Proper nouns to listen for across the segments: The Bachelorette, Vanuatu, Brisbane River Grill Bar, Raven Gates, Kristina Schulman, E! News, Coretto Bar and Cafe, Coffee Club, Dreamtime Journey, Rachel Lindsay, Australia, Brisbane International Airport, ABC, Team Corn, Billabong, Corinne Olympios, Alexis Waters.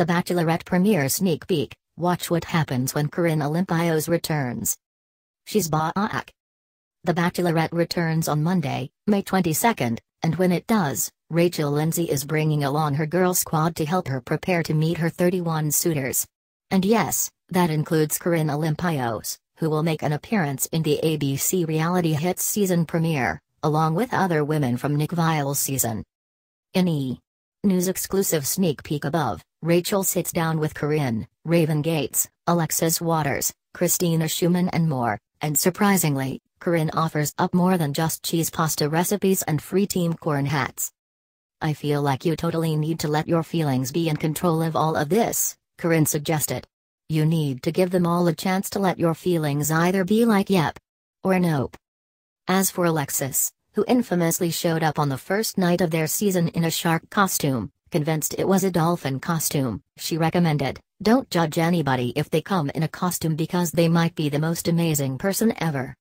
The Bachelorette premiere sneak peek, watch what happens when Corinne Olympios returns. She's back. The Bachelorette returns on Monday, May 22nd, and when it does, Rachel Lindsay is bringing along her girl squad to help her prepare to meet her 31 suitors. And yes, that includes Corinne Olympios, who will make an appearance in the ABC reality hits season premiere, along with other women from Nick Vile's season. In E! News exclusive sneak peek above, Rachel sits down with Corinne, Raven Gates, Alexis Waters, Kristina Schulman and more, and surprisingly, Corinne offers up more than just cheese pasta recipes and free team corn hats. "I feel like you totally need to let your feelings be in control of all of this," Corinne suggested. "You need to give them all a chance to let your feelings either be like yep, or nope." As for Alexis, who infamously showed up on the first night of their season in a shark costume, convinced it was a dolphin costume, she recommended, "Don't judge anybody if they come in a costume because they might be the most amazing person ever."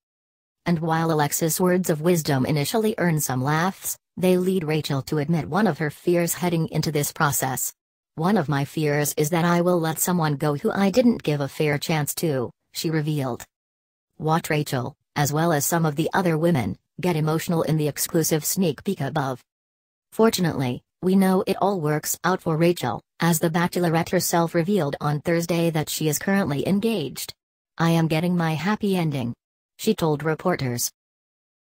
And while Alexis' words of wisdom initially earn some laughs, they lead Rachel to admit one of her fears heading into this process. "One of my fears is that I will let someone go who I didn't give a fair chance to," she revealed. Watch Rachel, as well as some of the other women, get emotional in the exclusive sneak peek above. Fortunately, we know it all works out for Rachel, as the Bachelorette herself revealed on Thursday that she is currently engaged. "I am getting my happy ending," she told reporters.